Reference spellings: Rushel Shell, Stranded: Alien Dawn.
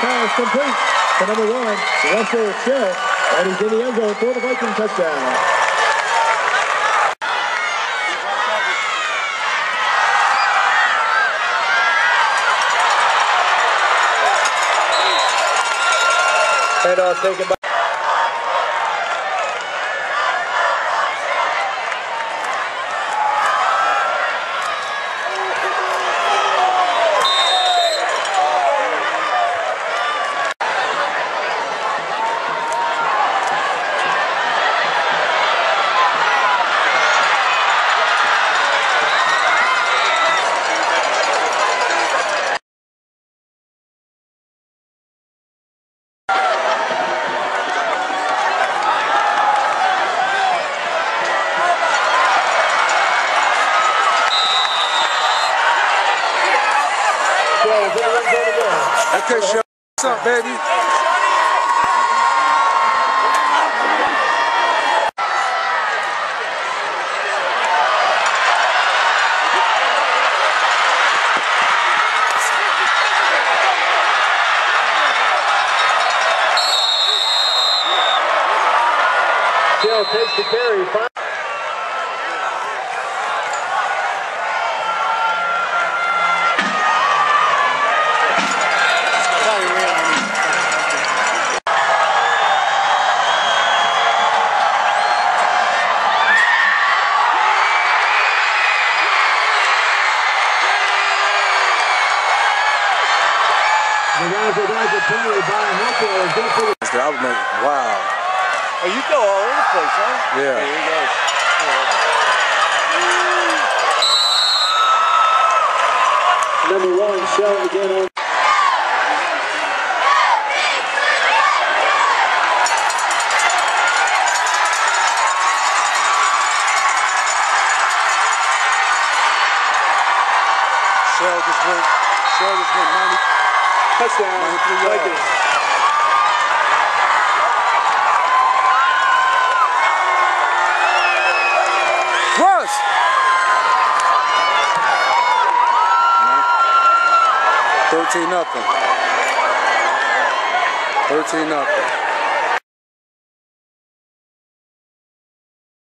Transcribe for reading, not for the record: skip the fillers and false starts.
pass complete to number 1, Rushel Shell, and he's in the end zone for the Viking touchdown. Handoff taken by okay, Shell, what's up, baby? Shell takes the carry. Wow. Oh, you go all over the place, huh? Yeah. Here he goes. Yeah. Number 1, Shell again on. Shell just went 90. Touchdown. 93 yards. Nothing. 13-0.